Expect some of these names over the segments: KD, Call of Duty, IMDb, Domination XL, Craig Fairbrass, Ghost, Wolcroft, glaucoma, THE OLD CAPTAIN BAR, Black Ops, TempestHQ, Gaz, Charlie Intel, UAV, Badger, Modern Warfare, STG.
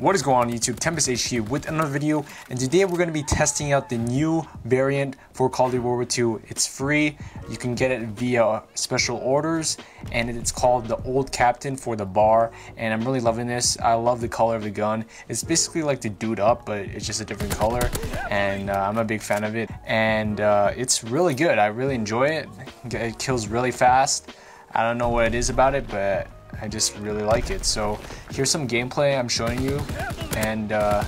What is going on YouTube, TempestHQ with another video, and today we're going to be testing out the new variant for Call of Duty World War II. It's free, you can get it via special orders, and it's called the Old Captain for the bar, and I'm really loving this. I love the color of the gun. It's basically like the Dude Up, but it's just a different color, and I'm a big fan of it, and it's really good. I really enjoy it. It kills really fast. I don't know what it is about it, but I just really like it. So here's some gameplay I'm showing you, and I'm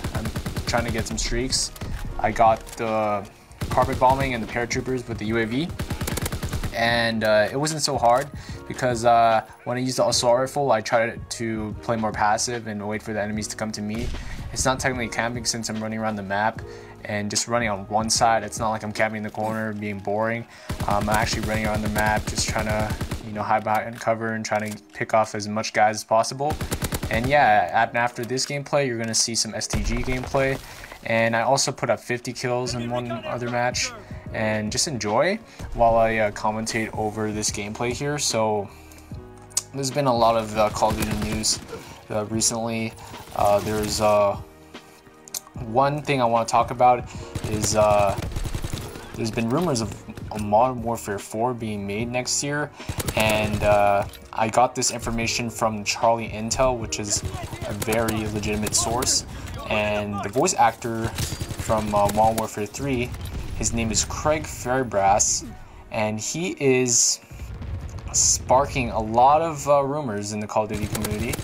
trying to get some streaks. I got the carpet bombing and the paratroopers with the UAV, and it wasn't so hard because when I used the assault rifle, I tried to play more passive and wait for the enemies to come to me. It's not technically camping since I'm running around the map and just running on one side. It's not like I'm camping in the corner being boring. I'm actually running around the map just trying to, you know, hide behind cover and trying to pick off as much guys as possible. And yeah, after this gameplay, you're gonna see some STG gameplay. And I also put up 50 kills in one other match. And just enjoy while I commentate over this gameplay here. So there's been a lot of Call of Duty news recently. There's one thing I want to talk about is there's been rumors of Modern Warfare 4 being made next year, and I got this information from Charlie Intel, which is a very legitimate source, and the voice actor from Modern Warfare 3, his name is Craig Fairbrass, and he is sparking a lot of rumors in the Call of Duty community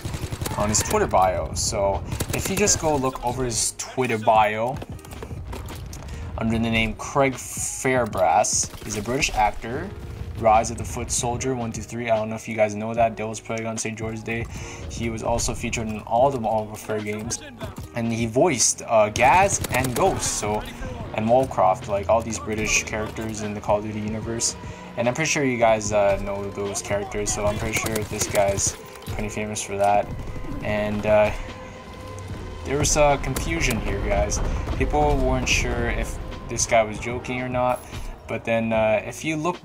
on his Twitter bio. So if you just go look over his Twitter bio under the name Craig Fairbrass, he's a British actor, Rise of the Foot Soldier 123. I don't know if you guys know that. Devil's Plague on St. George's Day. He was also featured in all the Modern Warfare games, and he voiced Gaz and Ghost, so, and Wolcroft, like all these British characters in the Call of Duty universe. And I'm pretty sure you guys know those characters, so I'm pretty sure this guy's pretty famous for that. And there was confusion here, guys. People weren't sure if this guy was joking or not, but then if you look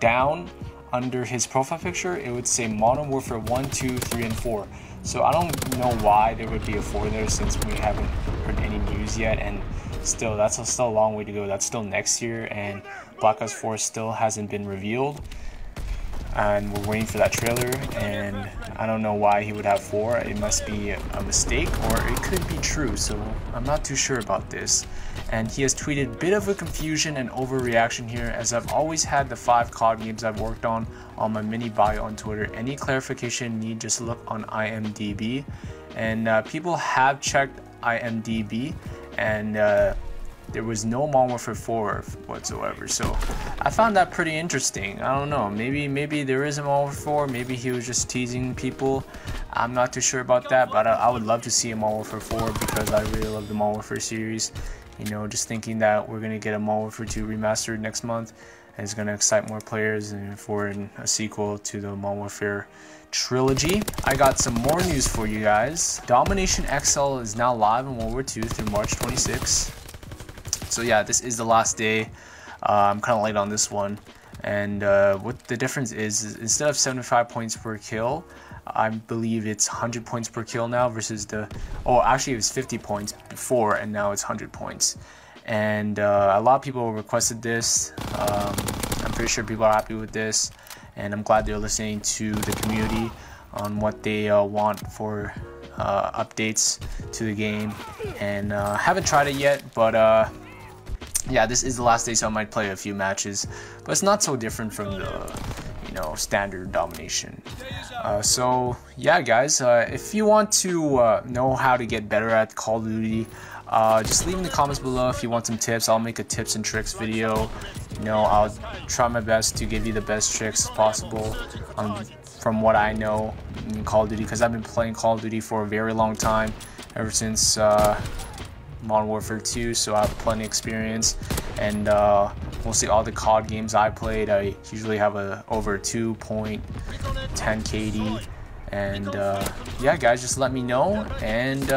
down under his profile picture, it would say Modern Warfare 1, 2, 3, and 4. So I don't know why there would be a 4 there since we haven't heard any news yet, and still, that's still a long way to go. That's still next year, and Black Ops 4 still hasn't been revealed, and we're waiting for that trailer, and I don't know why he would have 4. It must be a mistake, or it could be true, so I'm not too sure about this. And he has tweeted, "Bit of a confusion and overreaction here, as I've always had the 5 COD games I've worked on my mini bio on Twitter. Any clarification need, just look on IMDb." And people have checked IMDb, and there was no Modern Warfare 4 whatsoever, so I found that pretty interesting. I don't know, maybe there is a Modern Warfare 4, maybe he was just teasing people. I'm not too sure about that, but I would love to see a Modern Warfare 4 because I really love the Modern Warfare series. You know, just thinking that we're going to get a Modern Warfare 2 remastered next month is going to excite more players, and for a sequel to the Modern Warfare trilogy. I got some more news for you guys. Domination XL is now live in World War II through March 26th. So yeah, this is the last day. I'm kind of late on this one, and what the difference is instead of 75 points per kill, I believe it's 100 points per kill now versus the, oh, actually it was 50 points before, and now it's 100 points. And a lot of people requested this. I'm pretty sure people are happy with this, and I'm glad they're listening to the community on what they want for updates to the game. And I haven't tried it yet, but yeah, this is the last day, so I might play a few matches, but it's not so different from the, you know, standard Domination. So yeah, guys, if you want to know how to get better at Call of Duty, just leave in the comments below if you want some tips. I'll make a tips and tricks video. You know, I'll try my best to give you the best tricks possible from what I know in Call of Duty, because I've been playing Call of Duty for a very long time, ever since Modern Warfare 2, so I have plenty of experience. And mostly all the COD games I played, I usually have a over 2.10 KD. And yeah, guys, just let me know, and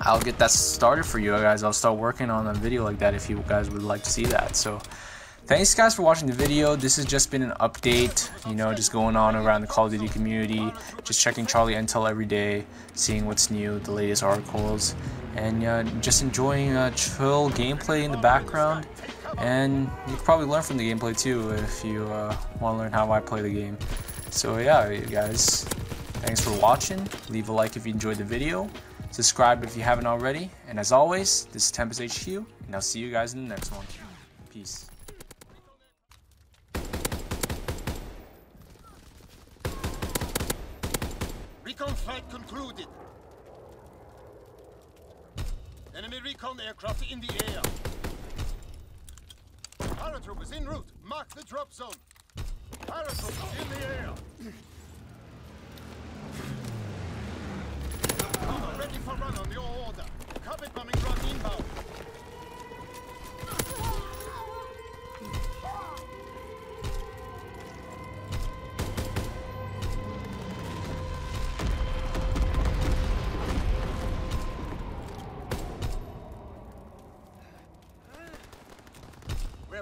I'll get that started for you guys. I'll start working on a video like that if you guys would like to see that. So Thanks guys for watching the video. This has just been an update, you know, just going on around the Call of Duty community, just checking Charlie Intel every day, seeing what's new, the latest articles, and just enjoying chill gameplay in the background. And you can probably learn from the gameplay too if you want to learn how I play the game. So yeah, you guys, thanks for watching. Leave a like if you enjoyed the video, subscribe if you haven't already, and as always, this is TempestHQ, and I'll see you guys in the next one. Peace. Recon flight concluded. Enemy recon aircraft in the air. Pirate troop is en route. Mark the drop zone. Pirate troop is in the air. Armor ready for run on your order. Carpet bombing run inbound.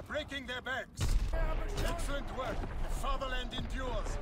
Breaking their backs. Excellent work. The fatherland endures.